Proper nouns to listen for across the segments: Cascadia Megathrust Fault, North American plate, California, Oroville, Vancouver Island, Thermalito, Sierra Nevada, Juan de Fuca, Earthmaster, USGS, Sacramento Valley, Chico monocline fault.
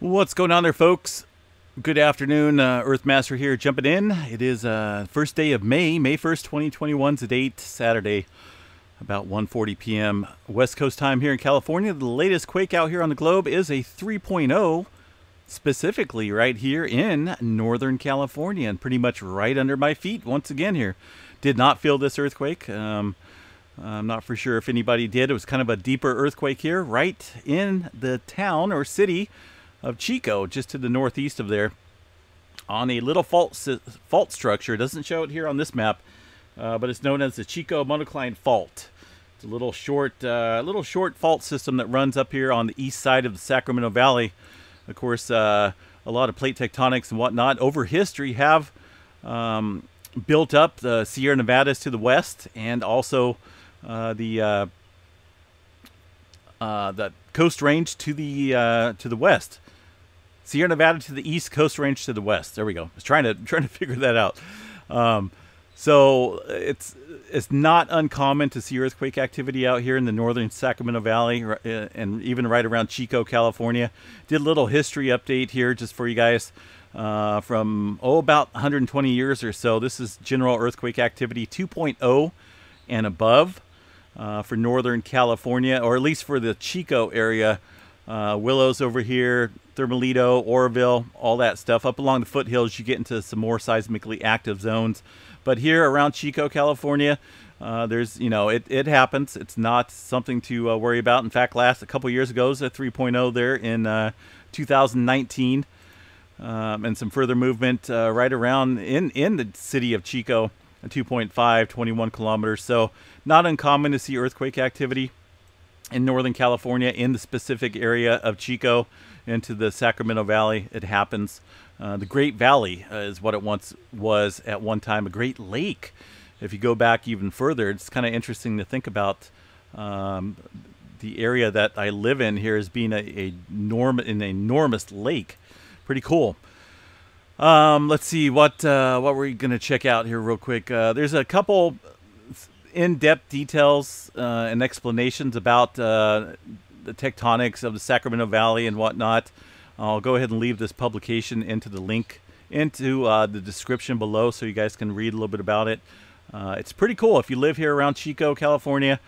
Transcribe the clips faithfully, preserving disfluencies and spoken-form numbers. What's going on there, folks? Good afternoon, uh, Earthmaster here, jumping in. It is uh, first day of May, May first, twenty twenty-one, to date, Saturday, about one forty p m West Coast time here in California. The latest quake out here on the globe is a three point oh, specifically right here in Northern California, and pretty much right under my feet once again here. Did not feel this earthquake. Um, I'm not for sure if anybody did. It was kind of a deeper earthquake here, right in the town or city of Chico, just to the northeast of there, on a little fault fault structure. It doesn't show it here on this map, uh, but it's known as the Chico monocline fault. It's a little short, uh, little short fault system that runs up here on the east side of the Sacramento Valley. Of course, uh, a lot of plate tectonics and whatnot over history have um, built up the Sierra Nevadas to the west, and also uh, the uh, uh, the coast range to the uh, to the west. Sierra Nevada to the east, coast range to the west. There we go. I was trying to trying to figure that out. Um, so it's it's not uncommon to see earthquake activity out here in the northern Sacramento Valley, and even right around Chico, California. Did a little history update here just for you guys uh, from oh about one hundred twenty years or so. This is general earthquake activity two point oh and above uh, for northern California, or at least for the Chico area. Uh, Willows over here, Thermalito, Oroville, all that stuff. Up along the foothills, you get into some more seismically active zones. But here around Chico, California, uh, there's, you know, it, it happens. It's not something to uh, worry about. In fact, last a couple years ago, it was a three point oh there in uh, two thousand nineteen. Um, and some further movement uh, right around in, in the city of Chico, two point five, twenty-one kilometers. So not uncommon to see earthquake activity in Northern California, in the specific area of Chico, into the Sacramento Valley. It happens. Uh, the Great Valley uh, is what it once was at one time, a great lake. If you go back even further, it's kind of interesting to think about um, the area that I live in here as being a, a norm an enormous lake. Pretty cool. Um, let's see what uh, what we're gonna check out here real quick. Uh, there's a couple in-depth details uh, and explanations about uh, the tectonics of the Sacramento Valley and whatnot. I'll go ahead and leave this publication into the link into uh, the description below, so you guys can read a little bit about it. Uh, it's pretty cool if you live here around Chico, California.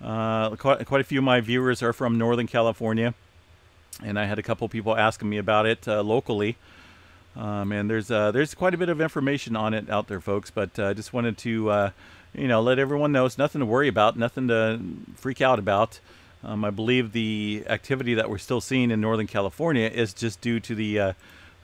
Uh, quite, quite a few of my viewers are from Northern California, and I had a couple people asking me about it uh, locally. Um, and there's uh, there's quite a bit of information on it out there, folks. But I uh, just wanted to uh, you know, let everyone know it's nothing to worry about, nothing to freak out about. Um, I believe the activity that we're still seeing in Northern California is just due to the uh,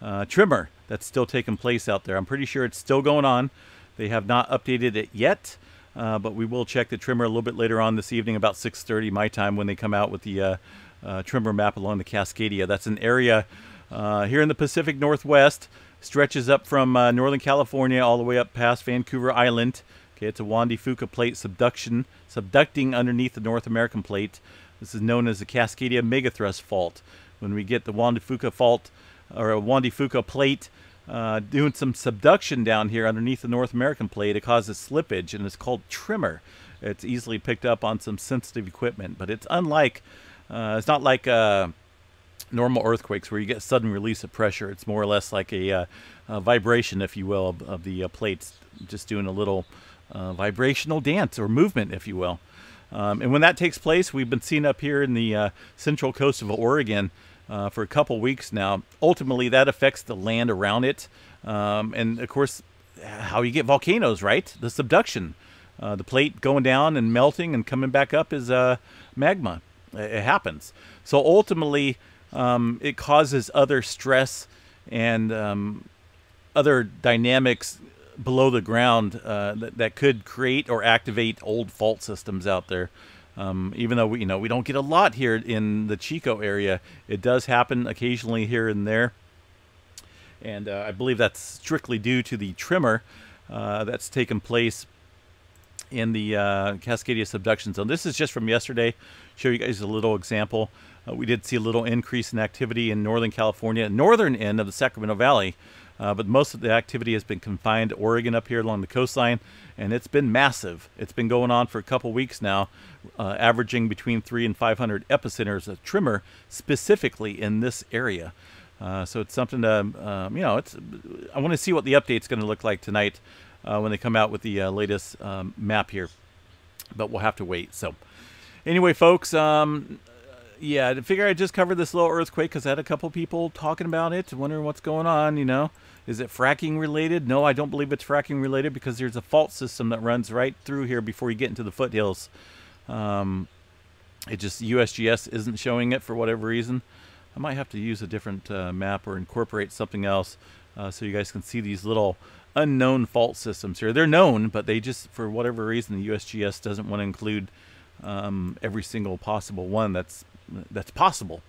uh, tremor that's still taking place out there. I'm pretty sure it's still going on. They have not updated it yet, uh, but we will check the tremor a little bit later on this evening, about six thirty my time, when they come out with the uh, uh, tremor map along the Cascadia. That's an area uh, here in the Pacific Northwest, stretches up from uh, Northern California all the way up past Vancouver Island. Okay, it's a Juan de Fuca plate subduction, subducting underneath the North American plate. This is known as the Cascadia Megathrust Fault. When we get the Juan de Fuca fault, or a Juan de Fuca plate, uh, doing some subduction down here underneath the North American plate, it causes slippage, and it's called tremor. It's easily picked up on some sensitive equipment, but it's unlike, uh, it's not like uh, normal earthquakes where you get sudden release of pressure. It's more or less like a, uh, a vibration, if you will, of, of the uh, plates, just doing a little Uh, vibrational dance or movement, if you will. Um, and when that takes place, we've been seeing up here in the uh, central coast of Oregon uh, for a couple weeks now. Ultimately, that affects the land around it. Um, and of course, how you get volcanoes, right? The subduction. Uh, the plate going down and melting and coming back up is uh, magma. It happens. So ultimately, um, it causes other stress and um, other dynamics below the ground uh, that, that could create or activate old fault systems out there. Um, even though we, you know, we don't get a lot here in the Chico area, it does happen occasionally here and there. And uh, I believe that's strictly due to the tremor uh, that's taken place in the uh, Cascadia subduction zone. This is just from yesterday. Show you guys a little example. Uh, we did see a little increase in activity in Northern California, northern end of the Sacramento Valley. Uh, but most of the activity has been confined to Oregon up here along the coastline, and it's been massive. It's been going on for a couple weeks now, uh, averaging between three and five hundred epicenters of tremor specifically in this area. Uh, so it's something to, um, you know, it's, I want to see what the update's going to look like tonight uh, when they come out with the uh, latest um, map here. But we'll have to wait. So anyway, folks, um, yeah, I figure I just covered this little earthquake because I had a couple people talking about it, wondering what's going on, you know. Is it fracking related? No, I don't believe it's fracking related because there's a fault system that runs right through here before you get into the foothills. Um, it just, U S G S isn't showing it for whatever reason. I might have to use a different uh, map or incorporate something else uh, so you guys can see these little unknown fault systems here. They're known, but they just, for whatever reason, the U S G S doesn't want to include um, every single possible one that's that's possible.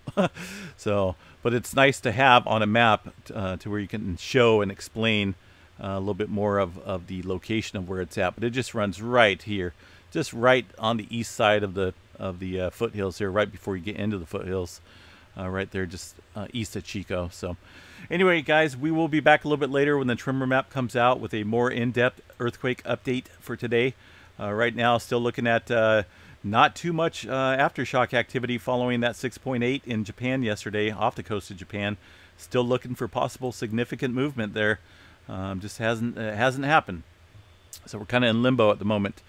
So, but it's nice to have on a map uh, to where you can show and explain uh, a little bit more of, of the location of where it's at. But it just runs right here, just right on the east side of the of the uh, foothills here, right before you get into the foothills. Uh, right there, just uh, east of Chico. So anyway, guys, we will be back a little bit later when the tremor map comes out with a more in-depth earthquake update for today. Uh, right now, still looking at uh, not too much uh, aftershock activity following that six point eight in Japan yesterday, off the coast of Japan. Still looking for possible significant movement there. Um, just hasn't it hasn't happened. So we're kind of in limbo at the moment.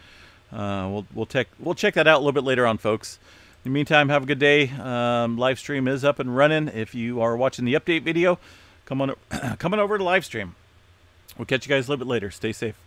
Uh, we'll we'll check we'll check that out a little bit later on, folks. In the meantime, have a good day. Um, live stream is up and running. If you are watching the update video, come on, come on over to live stream. We'll catch you guys a little bit later. Stay safe.